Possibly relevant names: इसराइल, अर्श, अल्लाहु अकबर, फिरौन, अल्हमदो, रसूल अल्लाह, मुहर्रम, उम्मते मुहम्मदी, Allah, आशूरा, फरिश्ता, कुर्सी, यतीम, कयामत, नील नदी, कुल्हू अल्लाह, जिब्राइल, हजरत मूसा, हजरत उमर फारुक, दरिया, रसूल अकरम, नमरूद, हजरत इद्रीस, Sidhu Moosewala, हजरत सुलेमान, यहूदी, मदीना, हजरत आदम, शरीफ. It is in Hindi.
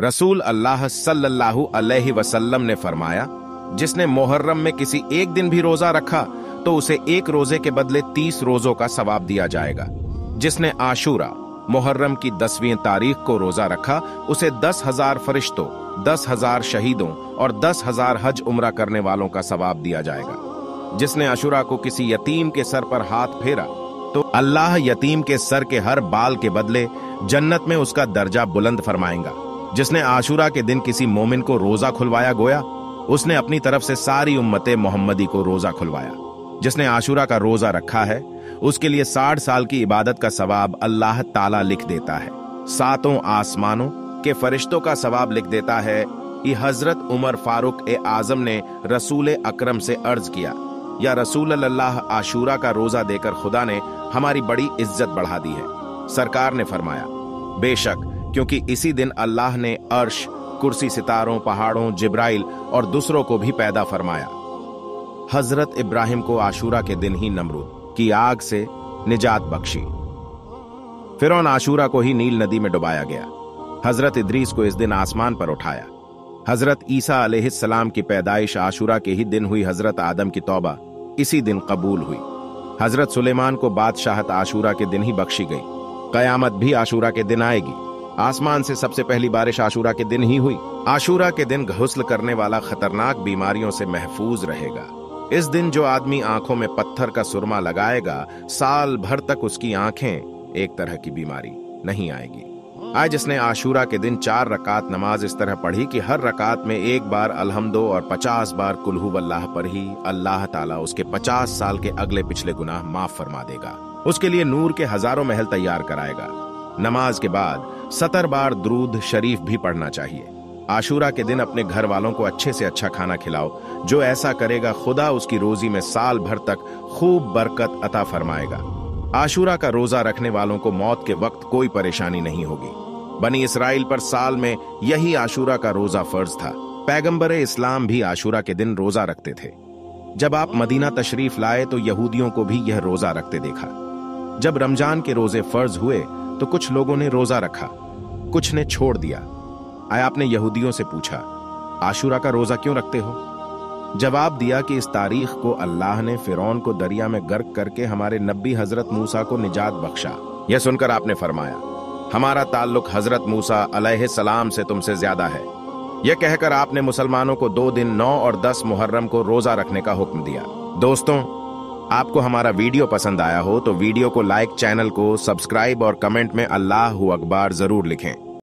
रसूल अल्लाह सल्लल्लाहु अलैहि वसल्लम ने फरमाया, जिसने मुहर्रम में किसी एक दिन भी रोजा रखा तो उसे एक रोजे के बदले 30 रोजों का सवाब दिया जाएगा। जिसने आशूरा मुहर्रम की 10वीं तारीख को रोजा रखा उसे 10,000 फरिश्तों, 10,000 शहीदों और 10,000 हज उमरा करने वालों का सवाब दिया जाएगा। जिसने आशूरा को किसी यतीम के सर पर हाथ फेरा तो अल्लाह यतीम के सर के हर बाल के बदले जन्नत में उसका दर्जा बुलंद फरमाएगा। जिसने आशूरा के दिन किसी मोमिन को रोजा खुलवाया गोया उसने अपनी तरफ से सारी उम्मते मुहम्मदी को रोजा खुलवाया। जिसने आशूरा का रोजा रखा है उसके लिए 60 साल की इबादत का सवाब अल्लाह ताला लिख देता है। 7 आसमानों के फरिश्तों का सवाब लिख देता है। ये हजरत उमर फारुक ए आजम ने रसूल अकरम से अर्ज किया, या रसूल अल्लाह, आशूरा का रोजा देकर खुदा ने हमारी बड़ी इज्जत बढ़ा दी है। सरकार ने फरमाया, बेशक, क्योंकि इसी दिन अल्लाह ने अर्श, कुर्सी, सितारों, पहाड़ों, जिब्राइल और दूसरों को भी पैदा फरमाया। हजरत इब्राहिम को आशूरा के दिन ही नमरूद की आग से निजात बख्शी। फिरौन आशूरा को ही नील नदी में डुबाया गया। हजरत इद्रीस को इस दिन आसमान पर उठाया। हजरत ईसा अलैहिस्सलाम की पैदाइश आशूरा के ही दिन हुई। हजरत आदम की तौबा इसी दिन कबूल हुई। हजरत सुलेमान को बादशाहत आशूरा के दिन ही बख्शी गई। कयामत भी आशूरा के दिन आएगी। आसमान से सबसे पहली बारिश आशूरा के दिन ही हुई। आशूरा के दिन घुसल करने वाला खतरनाक बीमारियों से महफूज रहेगा। इस दिन जो आदमी आंखों में पत्थर का सुरमा लगाएगा, साल भर तक उसकी आंखें एक तरह की बीमारी नहीं आएगी। आज जिसने आशूरा के दिन 4 रकात नमाज इस तरह पढ़ी कि हर रकात में 1 बार अल्हमदो और 50 बार कुल्हू अल्लाह पढ़ी, अल्लाह ताला उसके 50 साल के अगले पिछले गुनाह माफ फरमा देगा। उसके लिए नूर के हजारों महल तैयार कराएगा। नमाज के बाद 70 बार दुरूद शरीफ भी पढ़ना चाहिए। आशूरा के दिन अपने घर वालों को अच्छे से अच्छा खाना खिलाओ। जो ऐसा करेगा खुदा उसकी रोजी में साल भर तक खूब बरकत अता फरमाएगा। आशूरा का रोजा रखने वालों को मौत के वक्त कोई परेशानी नहीं होगी। बनी इसराइल पर साल में यही आशूरा का रोजा फर्ज था। पैगम्बर इस्लाम भी आशूरा के दिन रोजा रखते थे। जब आप मदीना तशरीफ लाए तो यहूदियों को भी यह रोजा रखते देखा। जब रमजान के रोजे फर्ज हुए तो कुछ लोगों ने रोजा रखा, कुछ ने छोड़ दिया। आयाप ने यहूदियों से पूछा, आशूरा का रोजा क्यों रखते हो? जवाब दिया कि इस तारीख को अल्लाह ने फिरौन को दरिया में गर्क करके हमारे नबी हजरत मूसा को निजात बख्शा। यह सुनकर आपने फरमाया, हमारा ताल्लुक हजरत मूसा अलैहिस्सलाम से तुमसे ज्यादा है। यह कहकर आपने मुसलमानों को 2 दिन 9 और 10 मुहर्रम को रोजा रखने का हुक्म दिया। दोस्तों, आपको हमारा वीडियो पसंद आया हो तो वीडियो को लाइक, चैनल को सब्सक्राइब और कमेंट में अल्लाहु अकबर जरूर लिखें।